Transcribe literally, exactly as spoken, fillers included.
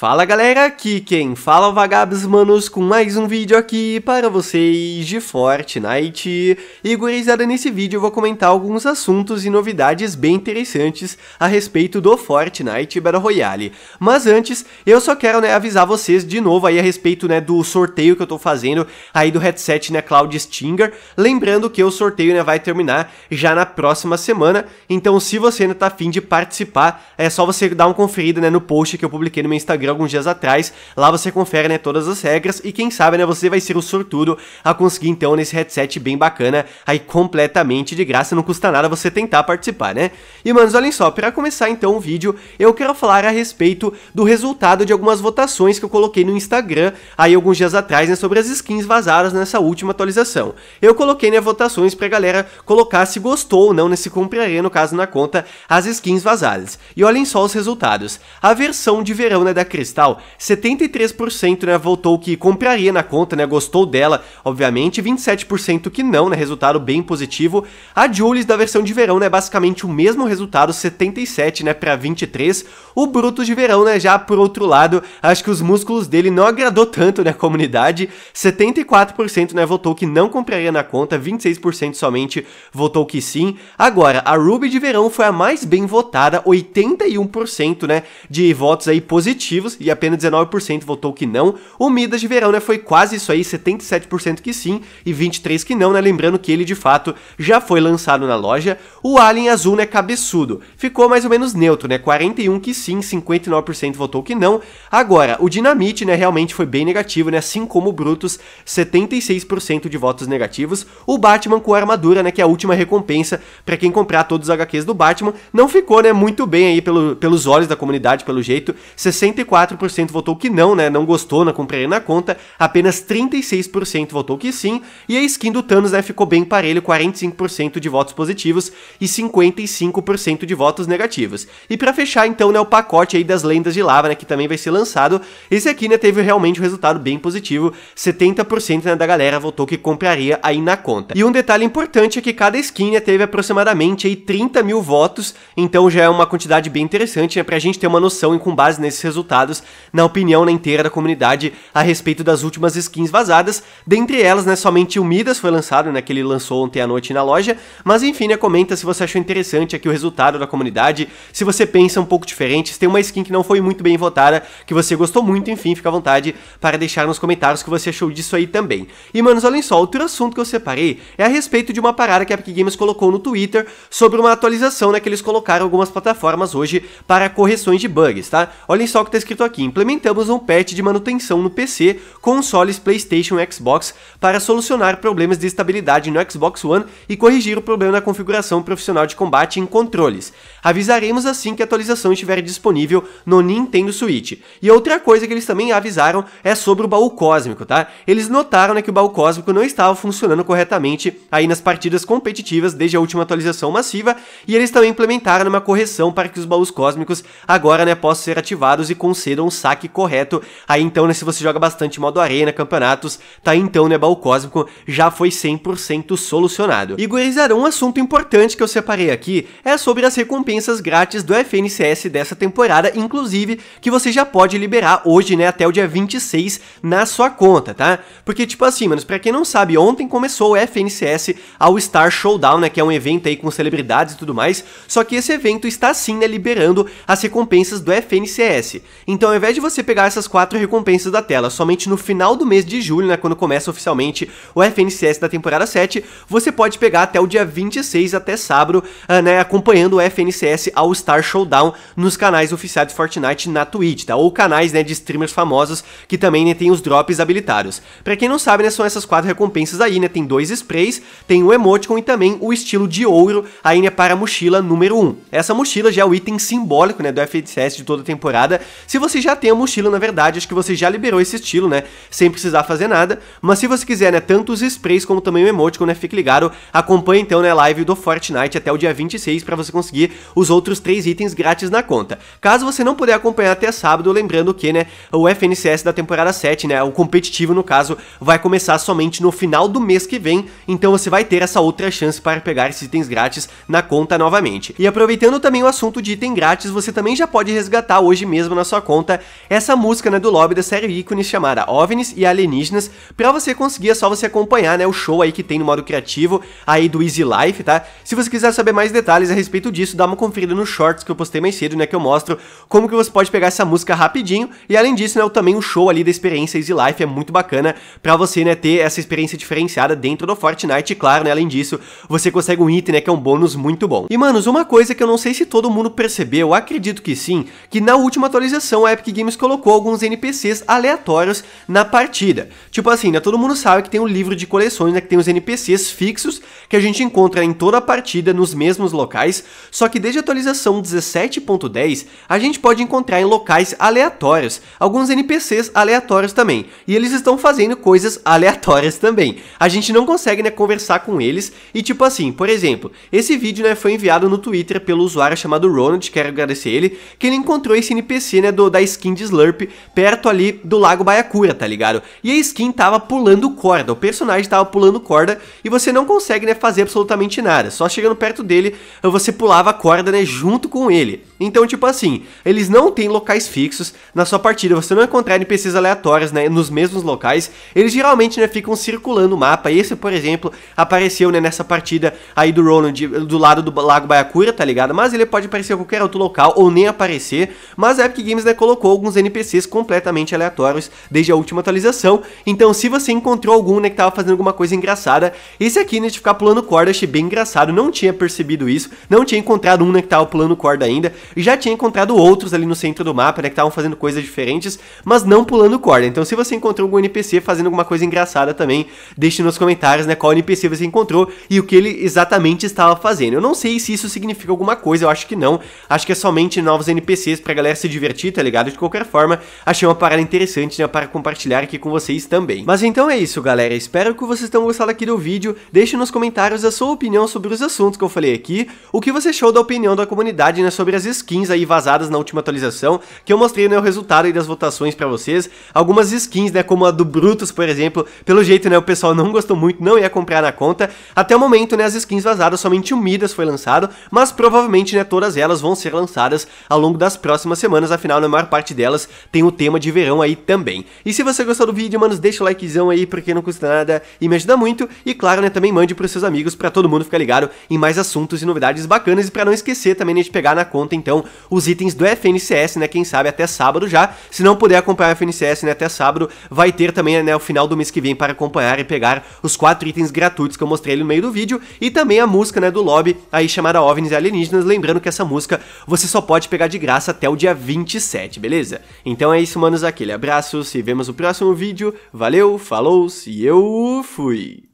Fala galera, aqui quem fala é o Vagabbss, manos, com mais um vídeo aqui para vocês de Fortnite. E gurizada, nesse vídeo eu vou comentar alguns assuntos e novidades bem interessantes a respeito do Fortnite Battle Royale. Mas antes, eu só quero, né, avisar vocês de novo aí a respeito, né, do sorteio que eu tô fazendo aí do headset, né, Cloud Stinger. Lembrando que o sorteio, né, vai terminar já na próxima semana, então se você ainda tá afim de participar, é só você dar uma conferida, né, no post que eu publiquei no meu Instagram alguns dias atrás. Lá você confere, né, todas as regras e quem sabe, né, você vai ser o sortudo a conseguir então nesse headset bem bacana, aí completamente de graça, não custa nada você tentar participar, né? E manos, olhem só, para começar então o vídeo, eu quero falar a respeito do resultado de algumas votações que eu coloquei no Instagram aí alguns dias atrás, né, sobre as skins vazadas nessa última atualização. Eu coloquei, né, votações pra galera colocar se gostou ou não, né, se compraria no caso na conta as skins vazadas. E olhem só os resultados. A versão de verão, né, da Cristal, setenta e três por cento, né, votou que compraria na conta, né, gostou dela, obviamente, vinte e sete por cento que não, né, resultado bem positivo. A Jules da versão de verão, né, basicamente o mesmo resultado, setenta e sete, né, para vinte e três. O Bruto de verão, né, já por outro lado, acho que os músculos dele não agradou tanto, né, a comunidade, setenta e quatro por cento, né, votou que não compraria na conta, vinte e seis por cento somente votou que sim. Agora, a Ruby de verão foi a mais bem votada, oitenta e um por cento, né, de votos aí positivos, e apenas dezenove por cento votou que não. O Midas de verão, né, foi quase isso aí, setenta e sete por cento que sim e vinte e três por cento que não, né, lembrando que ele de fato já foi lançado na loja. O Alien azul, né, cabeçudo, ficou mais ou menos neutro, né, quarenta e um por cento que sim, cinquenta e nove por cento votou que não. Agora, o Dinamite, né, realmente foi bem negativo, né, assim como o Brutus, setenta e seis por cento de votos negativos. O Batman com a armadura, né, que é a última recompensa pra quem comprar todos os H Qs do Batman, não ficou, né, muito bem aí pelo, pelos olhos da comunidade, pelo jeito, sessenta e quatro por cento votou que não, né, não gostou, não compraria na conta, apenas trinta e seis por cento votou que sim, e a skin do Thanos, né, ficou bem parelho, quarenta e cinco por cento de votos positivos e cinquenta e cinco por cento de votos negativos. E pra fechar então, né, o pacote aí das lendas de lava, né, que também vai ser lançado, esse aqui, né, teve realmente um resultado bem positivo, setenta por cento, né, da galera votou que compraria aí na conta. E um detalhe importante é que cada skin, né, teve aproximadamente aí trinta mil votos, então já é uma quantidade bem interessante, né, pra gente ter uma noção e com base nesses resultados resultados na opinião, né, inteira da comunidade a respeito das últimas skins vazadas. Dentre elas, né, somente o Midas foi lançado, né, que ele lançou ontem à noite na loja, mas enfim, né, comenta se você achou interessante aqui o resultado da comunidade, se você pensa um pouco diferente, se tem uma skin que não foi muito bem votada, que você gostou muito, enfim, fica à vontade para deixar nos comentários o que você achou disso aí também. E manos, olhem só, outro assunto que eu separei é a respeito de uma parada que a Epic Games colocou no Twitter sobre uma atualização, né, que eles colocaram algumas plataformas hoje para correções de bugs, tá? Olhem só o que tá escrito aqui: implementamos um patch de manutenção no P C, consoles, PlayStation e Xbox para solucionar problemas de estabilidade no Xbox One e corrigir o problema na configuração profissional de combate em controles. Avisaremos assim que a atualização estiver disponível no Nintendo Switch. E outra coisa que eles também avisaram é sobre o baú cósmico, tá? Eles notaram, né, que o baú cósmico não estava funcionando corretamente aí nas partidas competitivas desde a última atualização massiva, e eles também implementaram uma correção para que os baús cósmicos agora, né, possam ser ativados e concedam um saque correto. Aí então, né, se você joga bastante modo arena, campeonatos, tá, então, né, baú cósmico já foi cem por cento solucionado. E gurizada, um assunto importante que eu separei aqui é sobre as recompensas grátis do F N C S dessa temporada, inclusive, que você já pode liberar hoje, né, até o dia vinte e seis na sua conta, tá? Porque, tipo assim, manos, pra quem não sabe, ontem começou o F N C S All-Star Showdown, né, que é um evento aí com celebridades e tudo mais, só que esse evento está sim, né, liberando as recompensas do F N C S. Então, ao invés de você pegar essas quatro recompensas da tela somente no final do mês de julho, né, quando começa oficialmente o F N C S da temporada sete, você pode pegar até o dia vinte e seis, até sábado, uh, né, acompanhando o F N C S All-Star Showdown nos canais oficiais de Fortnite na Twitch, tá? Ou canais, né, de streamers famosos que também, né, tem os drops habilitados. Pra quem não sabe, né, são essas quatro recompensas aí, né, tem dois sprays, tem o emoticon e também o estilo de ouro aí, né, para a mochila número um. Essa mochila já é o item simbólico, né, do F N C S de toda a temporada. Se você já tem a mochila, na verdade, acho que você já liberou esse estilo, né, sem precisar fazer nada, mas se você quiser, né, tanto os sprays como também o emoticon, né, fique ligado, acompanhe então, né, a live do Fortnite até o dia vinte e seis para você conseguir os outros três itens grátis na conta. Caso você não puder acompanhar até sábado, lembrando que, né, o F N C S da temporada sete, né, o competitivo no caso, vai começar somente no final do mês que vem, então você vai ter essa outra chance para pegar esses itens grátis na conta novamente. E aproveitando também o assunto de item grátis, você também já pode resgatar hoje mesmo na sua conta conta essa música, né, do lobby da série ícones chamada OVNIs e Alienígenas, pra você conseguir, é só você acompanhar, né, o show aí que tem no modo criativo aí do Easy Life, tá? Se você quiser saber mais detalhes a respeito disso, dá uma conferida nos shorts que eu postei mais cedo, né, que eu mostro como que você pode pegar essa música rapidinho, e além disso, né, também o show ali da experiência Easy Life é muito bacana pra você, né, ter essa experiência diferenciada dentro do Fortnite, e claro, né, além disso, você consegue um item, né, que é um bônus muito bom. E, manos, uma coisa que eu não sei se todo mundo percebeu, acredito que sim, que na última atualização a Epic Games colocou alguns N P Cs aleatórios na partida. Tipo assim, né, todo mundo sabe que tem um livro de coleções, né, que tem os N P Cs fixos, que a gente encontra em toda a partida, nos mesmos locais, só que desde a atualização dezessete ponto dez, a gente pode encontrar em locais aleatórios, alguns N P Cs aleatórios também, e eles estão fazendo coisas aleatórias também. A gente não consegue, né, conversar com eles, e tipo assim, por exemplo, esse vídeo, né, foi enviado no Twitter pelo usuário chamado Ronald, quero agradecer ele, que ele encontrou esse N P C, né, do, da skin de Slurp, perto ali do Lago Baiacura, tá ligado? E a skin tava pulando corda, o personagem tava pulando corda, e você não consegue, né, fazer absolutamente nada, só chegando perto dele, você pulava a corda, né, junto com ele. Então, tipo assim, eles não têm locais fixos na sua partida, você não encontrar N P Cs aleatórios, né, nos mesmos locais, eles geralmente, né, ficam circulando o mapa. Esse, por exemplo, apareceu, né, nessa partida aí do Ronald, do lado do Lago Baiacura, tá ligado? Mas ele pode aparecer em qualquer outro local ou nem aparecer, mas a Epic Games, né, colocou alguns N P Cs completamente aleatórios desde a última atualização. Então, se você encontrou algum, né, que tava fazendo alguma coisa engraçada, esse aqui, né, de ficar pulando corda, achei bem engraçado, não tinha percebido isso, não tinha encontrado um, né, que tava pulando corda ainda, e já tinha encontrado outros ali no centro do mapa, né, que estavam fazendo coisas diferentes, mas não pulando corda. Então, se você encontrou algum N P C fazendo alguma coisa engraçada também, deixe nos comentários, né, qual N P C você encontrou e o que ele exatamente estava fazendo. Eu não sei se isso significa alguma coisa, eu acho que não, acho que é somente novos N P Cs pra galera se divertir, tá ligado? De qualquer forma, achei uma parada interessante, né, para compartilhar aqui com vocês também. Mas então é isso, galera, espero que vocês tenham gostado aqui do vídeo, deixe nos comentários a sua opinião sobre os assuntos que eu falei aqui, o que você achou da opinião da comunidade, né, sobre as skins aí vazadas na última atualização, que eu mostrei, né, o resultado aí das votações pra vocês. Algumas skins, né, como a do Brutus, por exemplo, pelo jeito, né, o pessoal não gostou muito, não ia comprar na conta. Até o momento, né, as skins vazadas, somente o Midas foi lançado, mas provavelmente, né, todas elas vão ser lançadas ao longo das próximas semanas, afinal, na maior parte delas tem o tema de verão aí também. E se você gostou do vídeo, manos, deixa o likezão aí, porque não custa nada e me ajuda muito, e claro, né, também mande pros seus amigos, pra todo mundo ficar ligado em mais assuntos e novidades bacanas, e pra não esquecer também, né, de pegar na conta, então, os itens do F N C S, né, quem sabe até sábado já, se não puder acompanhar o F N C S, né, até sábado, vai ter também, né, o final do mês que vem para acompanhar e pegar os quatro itens gratuitos que eu mostrei ali no meio do vídeo, e também a música, né, do lobby, aí chamada OVNIs e Alienígenas, lembrando que essa música você só pode pegar de graça até o dia vinte e sete, beleza? Então é isso, manos, aquele abraço, se vemos no próximo vídeo, valeu, falou, e eu fui!